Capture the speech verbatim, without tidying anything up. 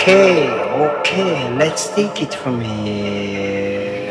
Okay, okay, let's take it from here.